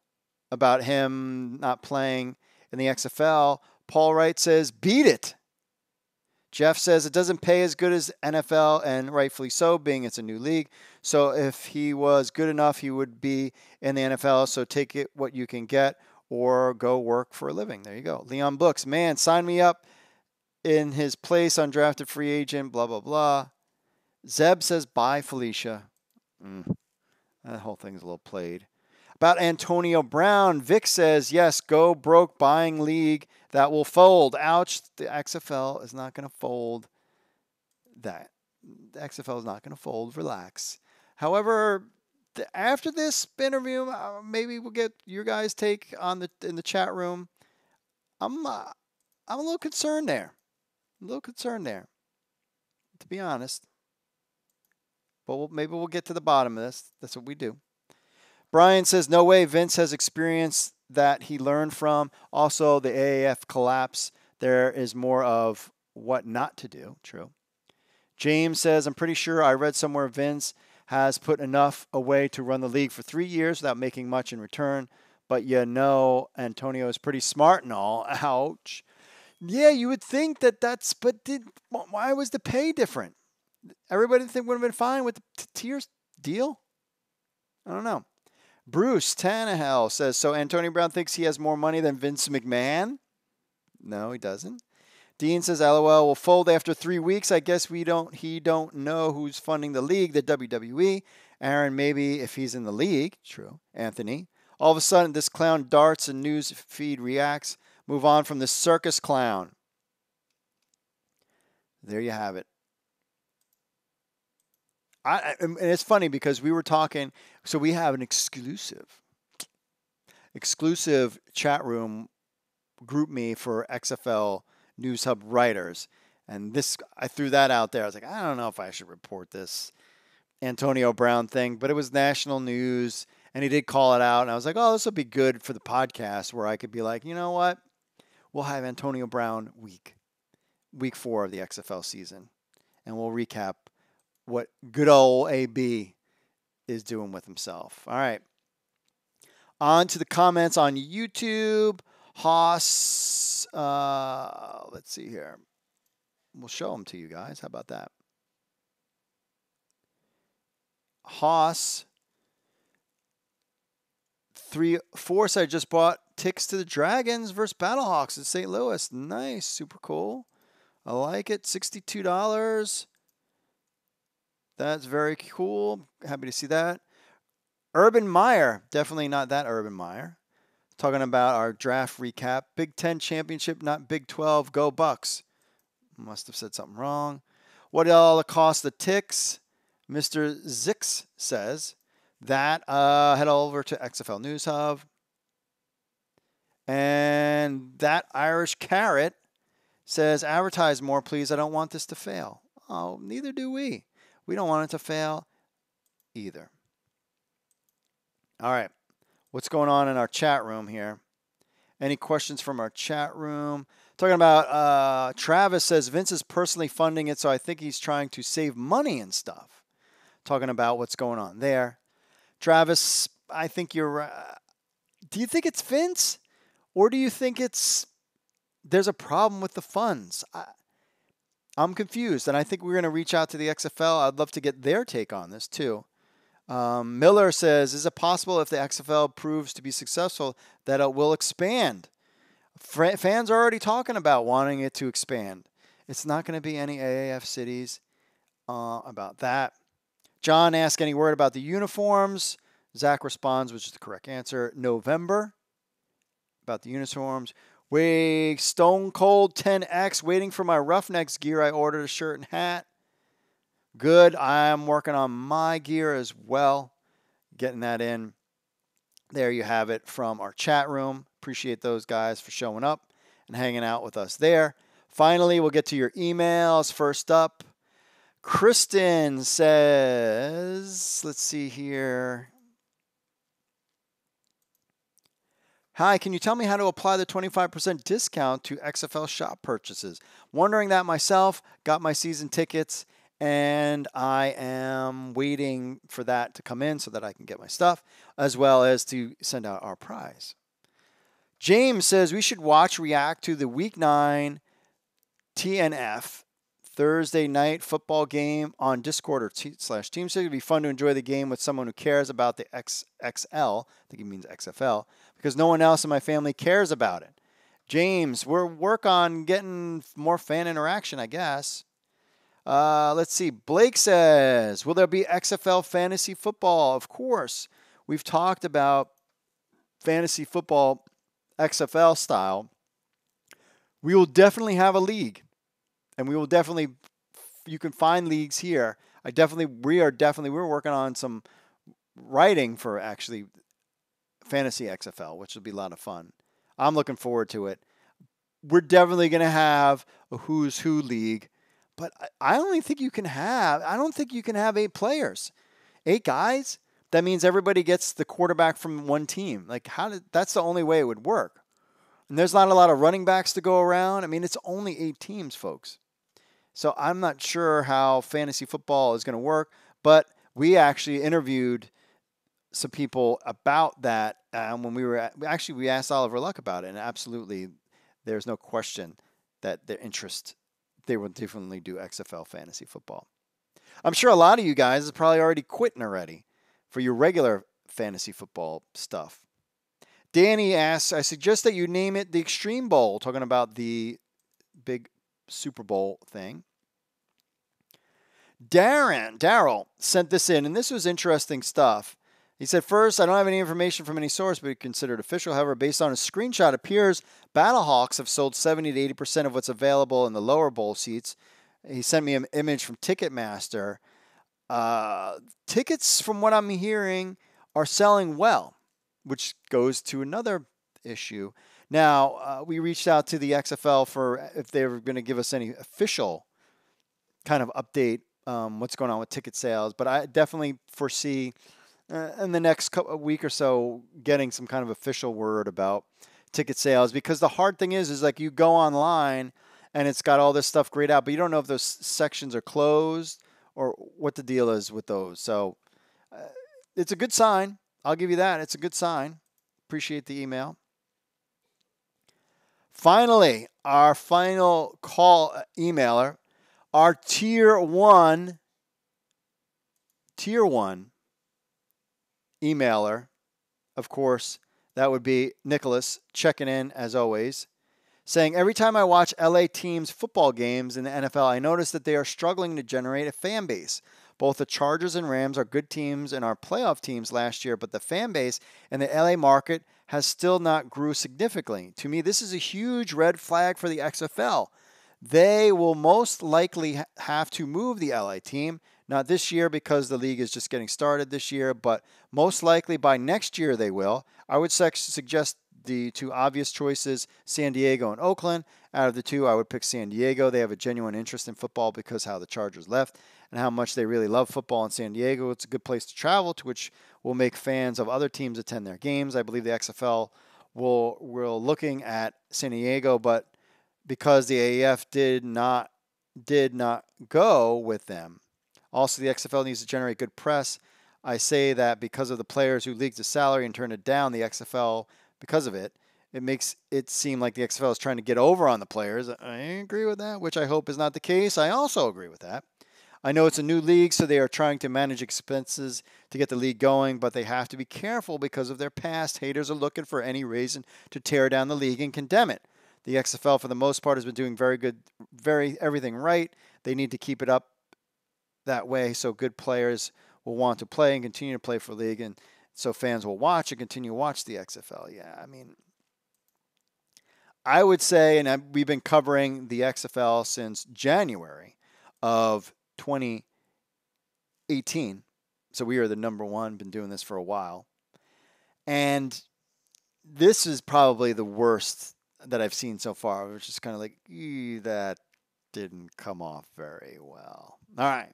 about him not playing in the X F L. Paul Wright says, beat it. Jeff says, it doesn't pay as good as N F L, and rightfully so, being it's a new league. So if he was good enough, he would be in the N F L. So take it what you can get or go work for a living. There you go. Leon Books, man, sign me up in his place, undrafted free agent, blah, blah, blah. Zeb says, bye, Felicia. Mm. That whole thing's a little played. About Antonio Brown, Vic says, yes, go broke buying league that will fold. Ouch, the X F L is not going to fold that. The X F L is not going to fold. Relax. However, the, after this interview, uh, maybe we'll get your guys' take on the in the chat room. I'm, uh, I'm a little concerned there. A little concerned there, to be honest. But we'll, maybe we'll get to the bottom of this. That's what we do. Brian says, no way. Vince has experience that he learned from. Also, the A A F collapse. There is more of what not to do. True. James says, I'm pretty sure I read somewhere Vince has put enough away to run the league for three years without making much in return. But you know, Antonio is pretty smart and all. Ouch. Yeah, you would think that that's, but did, why was the pay different? Everybody think it would have been fine with the tiers deal? I don't know. Bruce Tannehill says, so Antonio Brown thinks he has more money than Vince McMahon? No, he doesn't. Dean says, LOL, will fold after three weeks. I guess we don't. He don't know who's funding the league, the W W E. Aaron, maybe if he's in the league. True. Anthony. All of a sudden, this clown darts and news feed reacts. Move on from the circus clown. There you have it. I, and it's funny because we were talking, so we have an exclusive, exclusive chat room group me for X F L News Hub writers. And this, I threw that out there. I was like, I don't know if I should report this Antonio Brown thing, but it was national news and he did call it out. And I was like, oh, this will be good for the podcast where I could be like, you know what? We'll have Antonio Brown week, week four of the X F L season. And we'll recap what good old A B is doing with himself. All right. On to the comments on YouTube. Haas, uh, let's see here. We'll show them to you guys. How about that? Haas, three, four, so I just bought tickets to the Dragons versus Battlehawks in Saint Louis. Nice. Super cool. I like it. sixty-two dollars. That's very cool. Happy to see that. Urban Meyer, definitely not that Urban Meyer. Talking about our draft recap. Big Ten championship, not Big twelve. Go Bucks. Must have said something wrong. What all cost the ticks? Mister Zix says that. Uh, head over to X F L News Hub. And that Irish Carrot says, advertise more, please. I don't want this to fail. Oh, neither do we. We don't want it to fail either. All right. What's going on in our chat room here? Any questions from our chat room? Talking about uh, Travis says, Vince is personally funding it, so I think he's trying to save money and stuff. Talking about what's going on there. Travis, I think you're uh, do you think it's Vince? Or do you think it's there's a problem with the funds? I, I'm confused, and I think we're going to reach out to the X F L. I'd love to get their take on this, too. Um, Miller says, is it possible if the X F L proves to be successful that it will expand? Fr fans are already talking about wanting it to expand. It's not going to be any A A F cities uh, about that. John asks, any word about the uniforms? Zach responds, which is the correct answer, November. About the uniforms. Wait, Stone Cold ten X, waiting for my Roughnecks gear. I ordered a shirt and hat. Good. I'm working on my gear as well. Getting that in. There you have it from our chat room. Appreciate those guys for showing up and hanging out with us there. Finally, we'll get to your emails. First up, Kristen says, let's see here. Hi, can you tell me how to apply the twenty-five percent discount to X F L shop purchases? Wondering that myself. Got my season tickets, and I am waiting for that to come in so that I can get my stuff, as well as to send out our prize. James says we should watch, react to the Week nine T N F Thursday night football game on Discord or slash Team Six. It would be fun to enjoy the game with someone who cares about the X X L. I think he means X F L. Because no one else in my family cares about it. James, we're work on getting more fan interaction, I guess. Uh, let's see. Blake says, will there be X F L fantasy football? Of course. We've talked about fantasy football X F L style. We will definitely have a league. And we will definitely, you can find leagues here. I definitely, we are definitely, we're working on some writing for actually Fantasy X F L, which will be a lot of fun. I'm looking forward to it. We're definitely going to have a who's who league, but I only think you can have, I don't think you can have eight players, eight guys. That means everybody gets the quarterback from one team. Like how did, that's the only way it would work. And there's not a lot of running backs to go around. I mean, it's only eight teams, folks. So I'm not sure how fantasy football is going to work, but we actually interviewed some people about that um, when we were at, actually we asked Oliver Luck about it, and absolutely there's no question that their interest, they will definitely do X F L fantasy football. I'm sure a lot of you guys is probably already quitting already for your regular fantasy football stuff. Danny asks, I suggest that you name it the Extreme Bowl, talking about the big Super Bowl thing. Darren, Daryl sent this in, and this was interesting stuff. He said, first, I don't have any information from any source, but considered official. However, based on a screenshot, it appears Battlehawks have sold seventy to eighty percent of what's available in the lower bowl seats. He sent me an image from Ticketmaster. Uh, tickets, from what I'm hearing, are selling well, which goes to another issue. Now, uh, we reached out to the X F L for if they were going to give us any official kind of update, um, what's going on with ticket sales. But I definitely foresee... Uh, in the next couple, week or so, getting some kind of official word about ticket sales. Because the hard thing is, is like you go online and it's got all this stuff grayed out, but you don't know if those sections are closed or what the deal is with those. So uh, it's a good sign. I'll give you that. It's a good sign. Appreciate the email. Finally, our final call uh, emailer, our tier one, tier one, emailer, of course, that would be Nicholas checking in as always, saying every time I watch L A teams football games in the N F L, I notice that they are struggling to generate a fan base. Both the Chargers and Rams are good teams and are playoff teams last year, but the fan base in the L A market has still not grew significantly. To me, this is a huge red flag for the X F L. They will most likely have to move the L A team. Not this year because the league is just getting started this year, but most likely by next year they will. I would suggest the two obvious choices, San Diego and Oakland. Out of the two, I would pick San Diego. They have a genuine interest in football because how the Chargers left and how much they really love football in San Diego. It's a good place to travel to, which will make fans of other teams attend their games. I believe the X F L will will looking at San Diego, but because the A A F did not did not go with them. Also, the X F L needs to generate good press. I say that because of the players who leaked the salary and turned it down, the X F L, because of it, it makes it seem like the X F L is trying to get over on the players. I agree with that, which I hope is not the case. I also agree with that. I know it's a new league, so they are trying to manage expenses to get the league going, but they have to be careful because of their past. Haters are looking for any reason to tear down the league and condemn it. The X F L, for the most part, has been doing very good, very everything right. They need to keep it up that way so good players will want to play and continue to play for league, and so fans will watch and continue to watch the X F L. Yeah, I mean, I would say, and I, we've been covering the X F L since January of twenty eighteen. So we are the number one, been doing this for a while. And this is probably the worst that I've seen so far, which is kind of like, ee, that didn't come off very well. All right.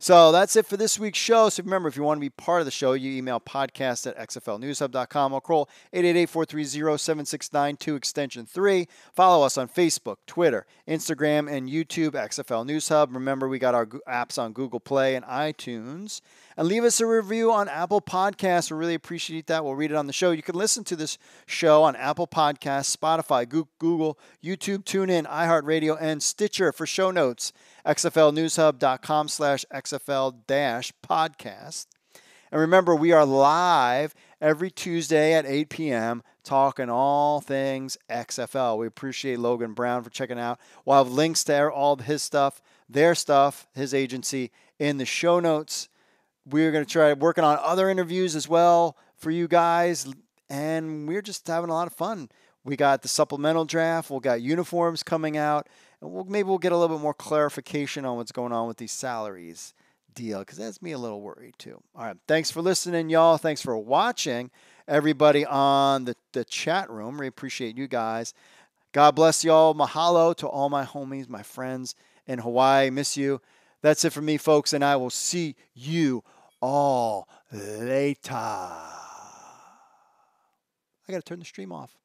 So that's it for this week's show. So remember, if you want to be part of the show, you email podcast at x f l news hub dot com or call eight eight eight, four three zero, seven six nine two, extension three. Follow us on Facebook, Twitter, Instagram, and YouTube, X F L News Hub. Remember, we got our apps on Google Play and iTunes. And leave us a review on Apple Podcasts. We really appreciate that. We'll read it on the show. You can listen to this show on Apple Podcasts, Spotify, Google, YouTube, TuneIn, iHeartRadio, and Stitcher. For show notes, xflnewshub.com slash xfl dash podcast. And remember, we are live every Tuesday at eight p m talking all things X F L. We appreciate Logan Brown for checking out. We'll have links to all of his stuff, their stuff, his agency in the show notes. We're going to try working on other interviews as well for you guys. And we're just having a lot of fun. We got the supplemental draft. We've got uniforms coming out. And we'll, maybe we'll get a little bit more clarification on what's going on with these salaries deal, because that's me a little worried too. All right. Thanks for listening, y'all. Thanks for watching, everybody on the, the chat room. We appreciate you guys. God bless y'all. Mahalo to all my homies, my friends in Hawaii. Miss you. That's it for me, folks, and I will see you all later. I got to turn the stream off.